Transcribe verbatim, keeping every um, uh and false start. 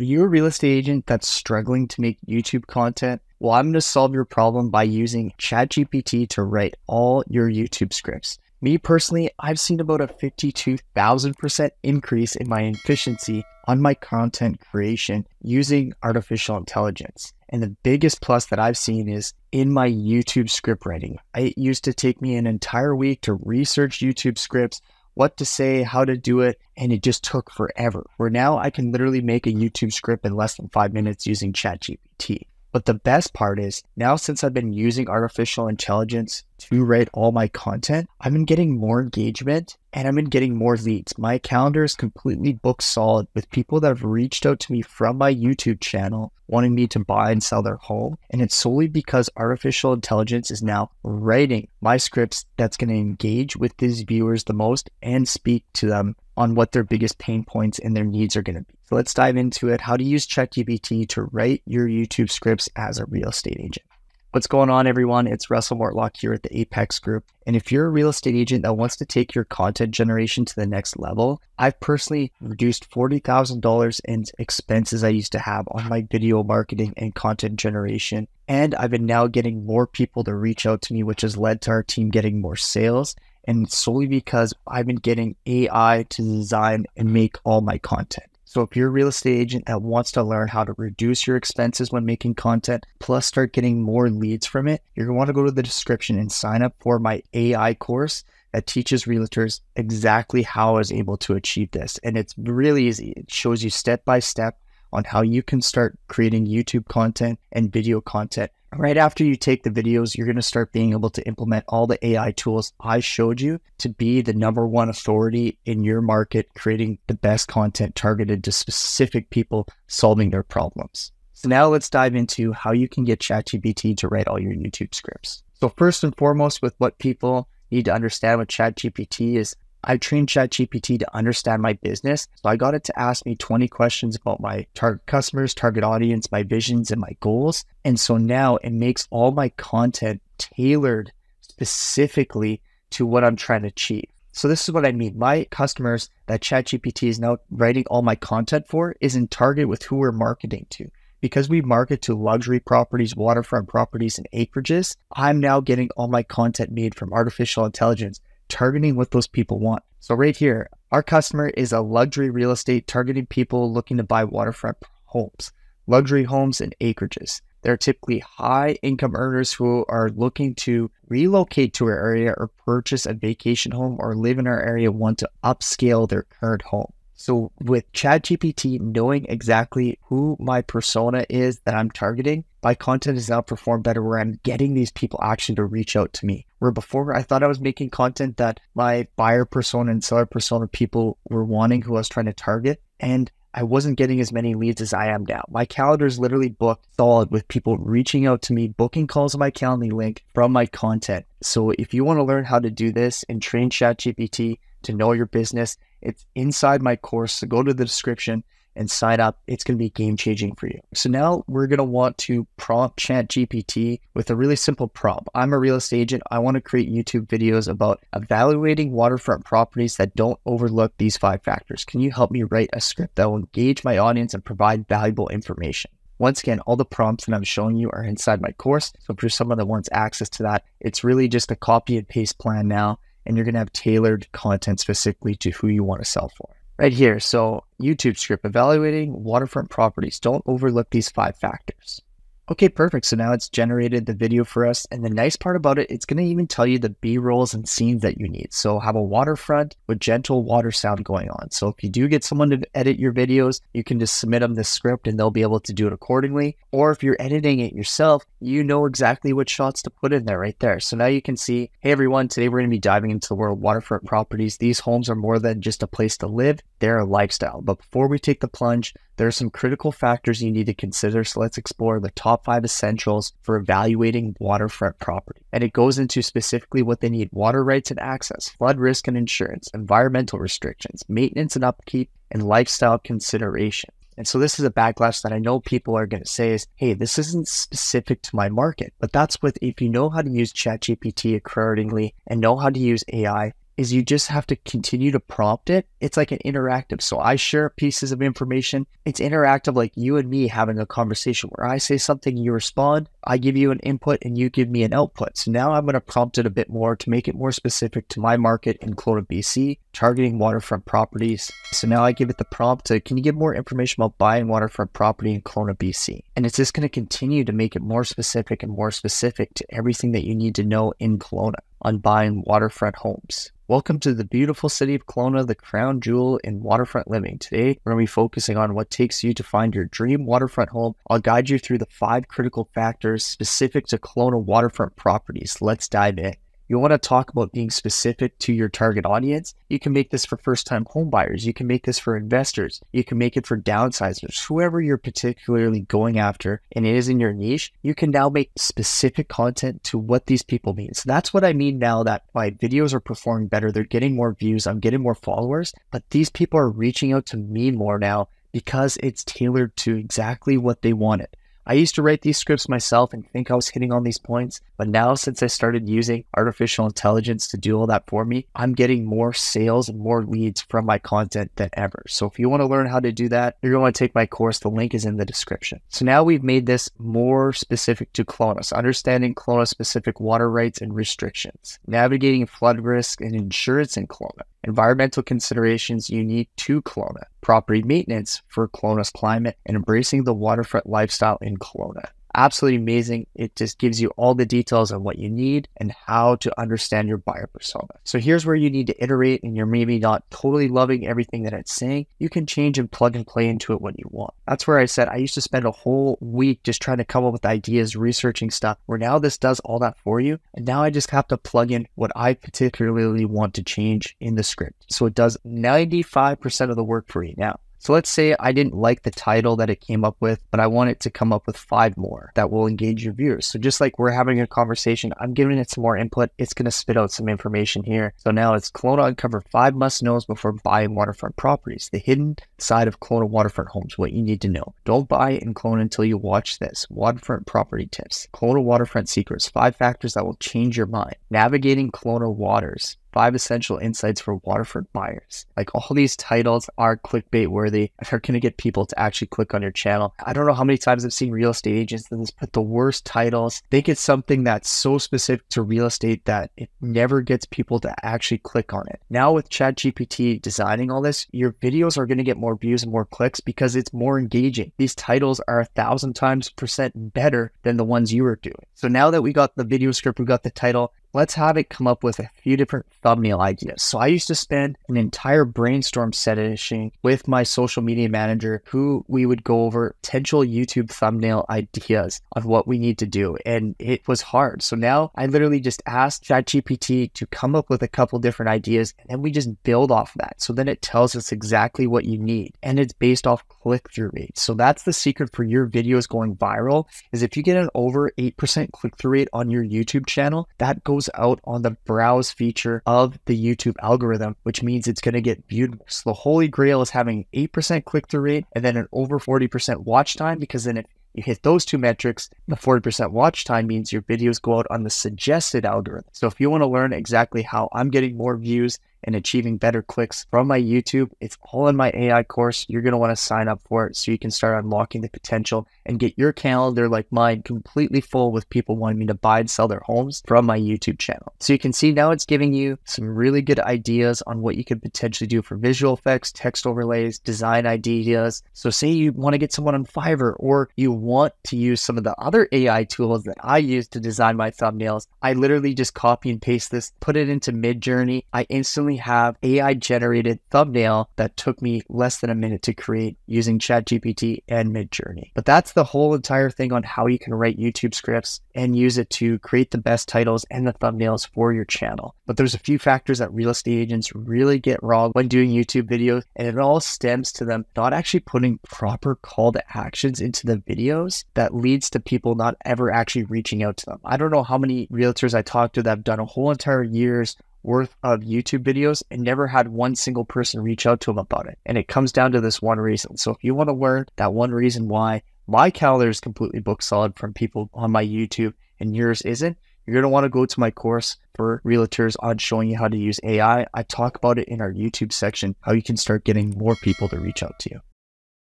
Are you a real estate agent that's struggling to make YouTube content? Well, I'm going to solve your problem by using ChatGPT to write all your YouTube scripts. Me personally, I've seen about a fifty-two thousand percent increase in my efficiency on my content creation using artificial intelligence. And the biggest plus that I've seen is in my YouTube script writing. It used to take me an entire week to research YouTube scripts, what to say, how to do it, and it just took forever. Where now I can literally make a YouTube script in less than five minutes using ChatGPT. But the best part is, now since I've been using artificial intelligence to write all my content, I've been getting more engagement and I've been getting more leads. My calendar is completely booked solid with people that have reached out to me from my YouTube channel wanting me to buy and sell their home. And it's solely because artificial intelligence is now writing my scripts that's going to engage with these viewers the most and speak to them on what their biggest pain points and their needs are going to be. So let's dive into it, how to use ChatGPT to write your YouTube scripts as a real estate agent. What's going on, everyone? It's Russell Mortlock here at the Apex Group. And if you're a real estate agent that wants to take your content generation to the next level, I've personally reduced forty thousand dollars in expenses I used to have on my video marketing and content generation. And I've been now getting more people to reach out to me, which has led to our team getting more sales. And solely because I've been getting A I to design and make all my content. So if you're a real estate agent that wants to learn how to reduce your expenses when making content, plus start getting more leads from it, you're going to want to go to the description and sign up for my A I course that teaches realtors exactly how I was able to achieve this. And it's really easy. It shows you step by step on how you can start creating YouTube content and video content. Right after you take the videos, you're going to start being able to implement all the A I tools I showed you to be the number one authority in your market, creating the best content targeted to specific people solving their problems. So now let's dive into how you can get ChatGPT to write all your YouTube scripts. So first and foremost, with what people need to understand with ChatGPT is I trained ChatGPT to understand my business. So I got it to ask me twenty questions about my target customers, target audience, my visions, and my goals. And so now it makes all my content tailored specifically to what I'm trying to achieve. So this is what I mean. My customers that ChatGPT is now writing all my content for is in target with who we're marketing to. Because we market to luxury properties, waterfront properties, and acreages, I'm now getting all my content made from artificial intelligence, targeting what those people want. So right here, our customer is a luxury real estate targeting people looking to buy waterfront homes, luxury homes and acreages. They're typically high income earners who are looking to relocate to our area or purchase a vacation home or live in our area, want to upscale their current home. So with ChatGPT knowing exactly who my persona is that I'm targeting, my content is now performed better where I'm getting these people actually to reach out to me. Where before I thought I was making content that my buyer persona and seller persona people were wanting, who I was trying to target, and I wasn't getting as many leads as I am now. My calendar is literally booked solid with people reaching out to me, booking calls on my Calendly link from my content. So if you want to learn how to do this and train ChatGPT to know your business, it's inside my course. So go to the description and sign up. It's going to be game changing for you. So now we're going to want to prompt ChatGPT with a really simple prompt. I'm a real estate agent. I want to create YouTube videos about evaluating waterfront properties that don't overlook these five factors. Can you help me write a script that will engage my audience and provide valuable information? Once again, all the prompts that I'm showing you are inside my course. So if you're someone that wants access to that, it's really just a copy and paste plan now. And you're going to have tailored content specifically to who you want to sell for. Right here, so YouTube script, evaluating waterfront properties. Don't overlook these five factors. Okay, perfect. So now it's generated the video for us. And the nice part about it, it's going to even tell you the B-rolls and scenes that you need. So have a waterfront with gentle water sound going on. So if you do get someone to edit your videos, you can just submit them the script and they'll be able to do it accordingly. Or if you're editing it yourself, you know exactly what shots to put in there right there. So now you can see, hey everyone, today we're going to be diving into the world of waterfront properties. These homes are more than just a place to live. They're a lifestyle. But before we take the plunge, there are some critical factors you need to consider. So let's explore the top Top five essentials for evaluating waterfront property. And it goes into specifically what they need: water rights and access, flood risk and insurance, environmental restrictions, maintenance and upkeep, and lifestyle consideration. And so this is a backlash that I know people are going to say is, hey, this isn't specific to my market. But that's with, if you know how to use ChatGPT accordingly and know how to use A I, is you just have to continue to prompt it. It's like an interactive. So I share pieces of information. It's interactive, like you and me having a conversation where I say something, you respond, I give you an input and you give me an output. So now I'm going to prompt it a bit more to make it more specific to my market in Kelowna, B C, targeting waterfront properties. So now I give it the prompt to, can you give more information about buying waterfront property in Kelowna, B C? And it's just going to continue to make it more specific and more specific to everything that you need to know in Kelowna on buying waterfront homes. Welcome to the beautiful city of Kelowna, the crown jewel in waterfront living. Today, we're going to be focusing on what takes you to find your dream waterfront home. I'll guide you through the five critical factors specific to Kelowna waterfront properties. Let's dive in. You'll want to talk about being specific to your target audience. You can make this for first-time home buyers. You can make this for investors. You can make it for downsizers, whoever you're particularly going after and it is in your niche. You can now make specific content to what these people mean. So that's what I mean now that my videos are performing better. They're getting more views. I'm getting more followers, but these people are reaching out to me more now because it's tailored to exactly what they wanted. I used to write these scripts myself and think I was hitting on these points, but now since I started using artificial intelligence to do all that for me, I'm getting more sales and more leads from my content than ever. So if you want to learn how to do that, you're going to take my course. The link is in the description. So now we've made this more specific to Kelowna, so understanding Kelowna-specific water rights and restrictions, navigating flood risk and insurance in Kelowna, environmental considerations unique to Kelowna, property maintenance for Kelowna's climate, and embracing the waterfront lifestyle in Kelowna. Absolutely amazing. It just gives you all the details on what you need and how to understand your buyer persona. So here's where you need to iterate and you're maybe not totally loving everything that it's saying. You can change and plug and play into it when you want. That's where I said I used to spend a whole week just trying to come up with ideas, researching stuff, where now this does all that for you. And now I just have to plug in what I particularly want to change in the script. So it does ninety-five percent of the work for you now. So let's say I didn't like the title that it came up with, but I want it to come up with five more that will engage your viewers. So just like we're having a conversation, I'm giving it some more input. It's going to spit out some information here. So now it's Kelowna uncover five must-knows before buying waterfront properties. The hidden side of Kelowna waterfront homes, what you need to know. Don't buy in Kelowna until you watch this. Waterfront property tips. Kelowna waterfront secrets. Five factors that will change your mind. Navigating Kelowna waters. Five essential insights for waterfront buyers. Like, all these titles are clickbait worthy. They're going to get people to actually click on your channel. I don't know how many times I've seen real estate agents that just put the worst titles. They get something that's so specific to real estate that it never gets people to actually click on it. Now with ChatGPT designing all this, your videos are going to get more views and more clicks because it's more engaging. These titles are a thousand times percent better than the ones you were doing. So now that we got the video script, we got the title, let's have it come up with a few different thumbnail ideas. So I used to spend an entire brainstorm session with my social media manager, who we would go over potential YouTube thumbnail ideas of what we need to do. And it was hard. So now I literally just asked ChatGPT to come up with a couple different ideas, and then we just build off that. So then it tells us exactly what you need, and it's based off click-through rate. So that's the secret for your videos going viral, is if you get an over eight percent click-through rate on your YouTube channel, that goes out on the browse feature of the YouTube algorithm, which means it's going to get viewed. So the holy grail is having eight percent click-through rate and then an over forty percent watch time, because then if you hit those two metrics, the forty percent watch time means your videos go out on the suggested algorithm. So if you want to learn exactly how I'm getting more views and achieving better clicks from my YouTube, it's all in my A I course. You're going to want to sign up for it so you can start unlocking the potential and get your calendar like mine completely full with people wanting me to buy and sell their homes from my YouTube channel. So you can see now it's giving you some really good ideas on what you could potentially do for visual effects, text overlays, design ideas. So say you want to get someone on Fiverr, or you want to use some of the other A I tools that I use to design my thumbnails. I literally just copy and paste this, put it into Mid Journey. I instantly have A I generated thumbnail that took me less than a minute to create using ChatGPT and Midjourney. But that's the whole entire thing on how you can write YouTube scripts and use it to create the best titles and the thumbnails for your channel. But there's a few factors that real estate agents really get wrong when doing YouTube videos, and it all stems to them not actually putting proper call to actions into the videos that leads to people not ever actually reaching out to them. I don't know how many realtors I talked to that have done a whole entire year's worth of YouTube videos and never had one single person reach out to them about it. And it comes down to this one reason. So if you want to learn that one reason why my calendar is completely booked solid from people on my YouTube and yours isn't, You're going to want to go to my course for realtors on showing you how to use A I. I talk about it in our YouTube section, how you can start getting more people to reach out to you.